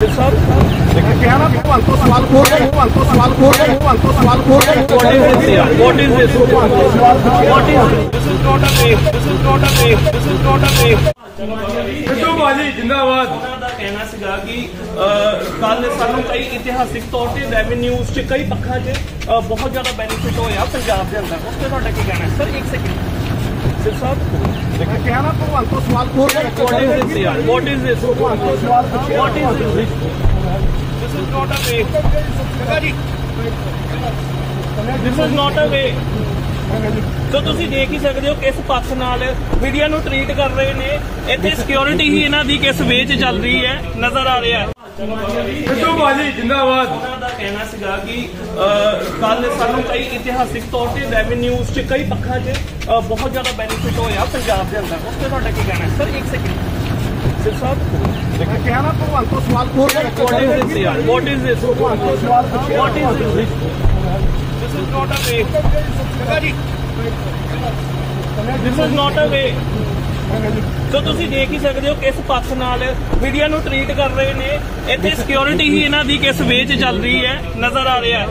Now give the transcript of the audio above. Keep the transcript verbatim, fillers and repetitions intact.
जिंदाबाद कहना सीगा कि कल सानू कई इतिहासिक तौर पर रेवेन्यूज च कई पक्षां च बहुत ज्यादा बेनीफिट होया पंजाब दे अंदर। उसके तुहाडा की कहना है सर? एक सेकंड तो तुसीं देख ही सकते हो किस पक्ष नाल मीडिया नूं ट्रीट कर रहे ने। इत्थे सिक्योरिटी ही इन्हां दी किस वे च चल रही है नजर आ रहा है। जिंदाबाद कहना सीगा कि कल सानू कई इतिहासिक तौर पर रेवेन्यूज च कई पक्षां च बहुत ज्यादा बेनीफिट होया पंजाब दे अंदर। उसके तुहाडा की कहना है सर? एक सेकंड सिर्फ साहब कहना भगवान को सवाल खोल what is this what is this this is not a way this is not a way तो तुसीं देख ही सकते हो किस पक्ष नाल मीडिया नूं ट्रीट कर रहे ने। इत्थे सिक्योरिटी ही इन्हां दी किस वे च चल रही है नजर आ रहा है।